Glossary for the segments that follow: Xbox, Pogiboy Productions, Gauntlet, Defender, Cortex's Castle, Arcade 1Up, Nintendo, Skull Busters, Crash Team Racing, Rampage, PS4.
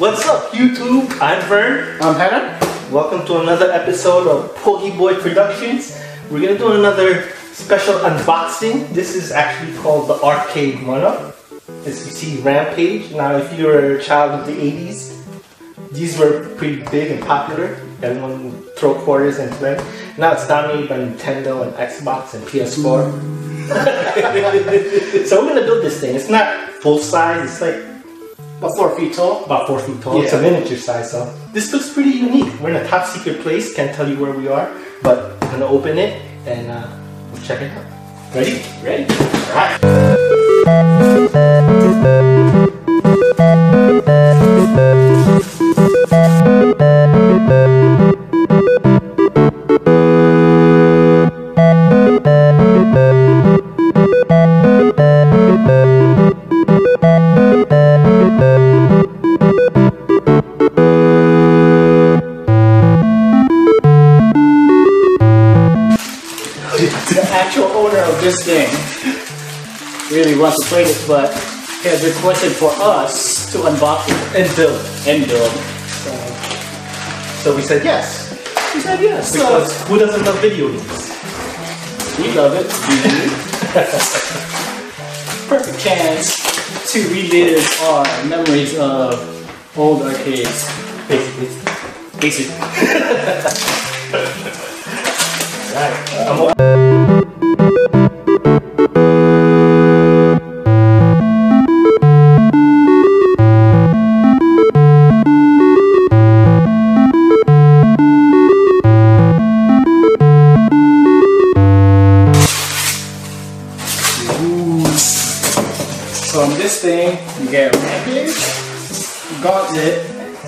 What's up, YouTube? I'm Vern. I'm Hannah. Welcome to another episode of Pogiboy Productions. We're gonna do another special unboxing. This is actually called the Arcade 1Up. As you see, Rampage. Now, if you were a child of the 80s, these were pretty big and popular. Everyone would throw quarters and play. Now it's dominated by Nintendo and Xbox and PS4. So we're gonna build this thing. It's not full size. It's like about 4 feet tall. About 4 feet tall. Yeah. It's a miniature size, so this looks pretty unique. We're in a top secret place. Can't tell you where we are, but I'm gonna open it and we'll check it out. Ready? Ready? All right. This thing really wants to play this, but has requested for us to unbox it and build. So we said yes. We said yes. Because who doesn't love video games? We love it. Perfect chance to relive our memories of old arcades. Basically. Alright. This thing, you get Rampage, Gauntlet,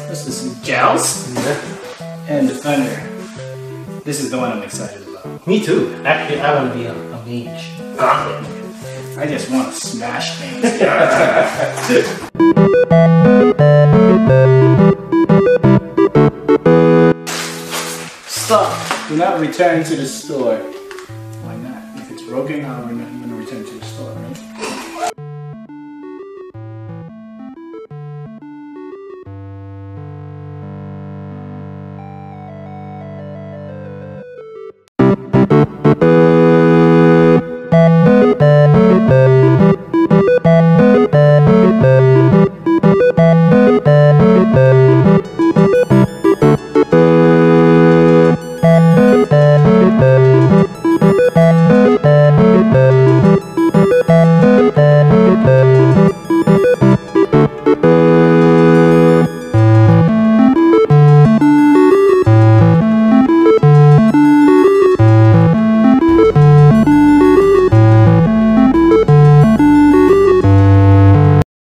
this is some gals, and Defender. This is the one I'm excited about. Me too. Actually, I want to be a mage. Gauntlet. I just want to smash things. Stop. Do not return to the store. Why not? If it's broken, I'm going to return to the store, right?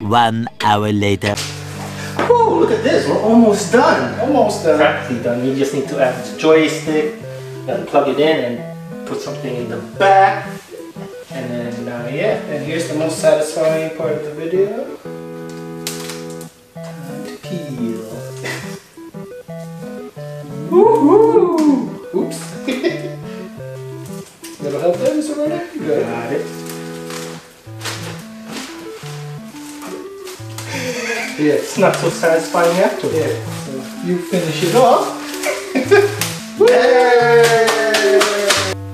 One hour later. Oh, look at this. We're almost done. Almost done. Practically done. You just need to add the joystick and plug it in and put something in the back. And then, yeah. And here's the most satisfying part of the video. Time to peel. Woohoo! Oops. That'll help there, Mr. Ryder? Good. Got it. Yeah, it's not so satisfying after. Yeah, so you finish it off.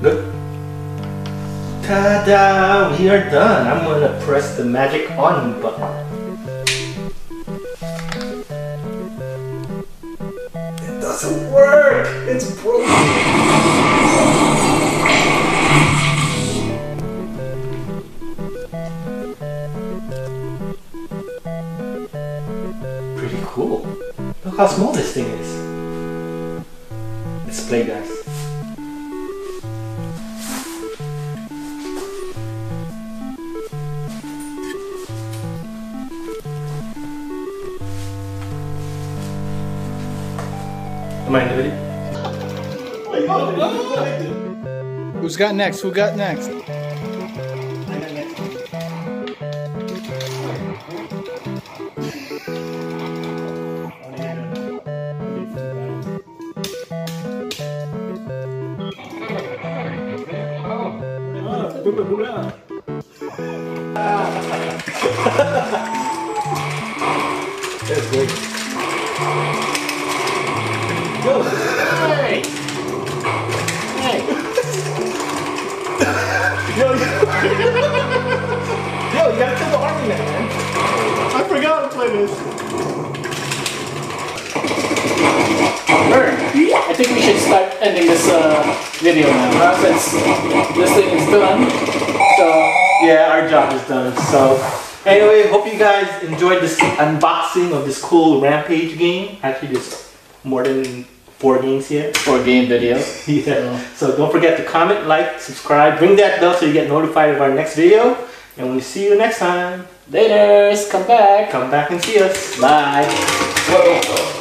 Look. Ta-da! We are done. I'm gonna press the magic on button. It doesn't work. It's broken. Cool. Look how small this thing is. Let's play, guys. Am I doing it? Who's got next? Who got next? That's great. it is. Alright, I think we should start ending this video now, since this thing is done. So, yeah, our job is done. So, anyway, hope you guys enjoyed this unboxing of this cool Rampage game. Actually, there's more than 4 games here. 4 game videos. Yeah. So don't forget to comment, like, subscribe, ring that bell so you get notified of our next video. And we'll see you next time. Laters, come back. Come back and see us. Bye. Whoa.